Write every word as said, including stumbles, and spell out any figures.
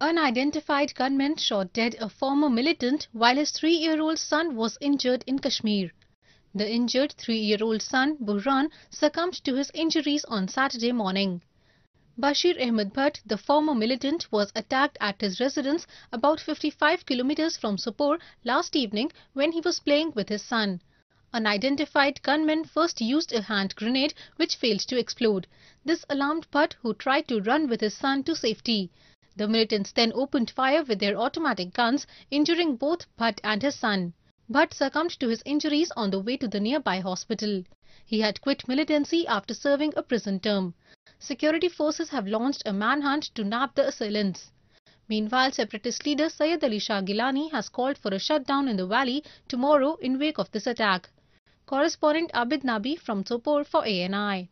Unidentified gunmen shot dead a former militant while his three-year-old son was injured in Kashmir. The injured three-year-old son, Burhan, succumbed to his injuries on Saturday morning. Bashir Ahmed Bhat, the former militant, was attacked at his residence about fifty-five kilometers from Sopore last evening when he was playing with his son. Unidentified gunmen first used a hand grenade which failed to explode. This alarmed Bhat, who tried to run with his son to safety. The militants then opened fire with their automatic guns, injuring both Bhat and his son. Bhat succumbed to his injuries on the way to the nearby hospital. He had quit militancy after serving a prison term. Security forces have launched a manhunt to nab the assailants. Meanwhile, separatist leader Syed Ali Shah Gilani has called for a shutdown in the valley tomorrow in wake of this attack. Correspondent Abid Nabi from Sopore for A N I.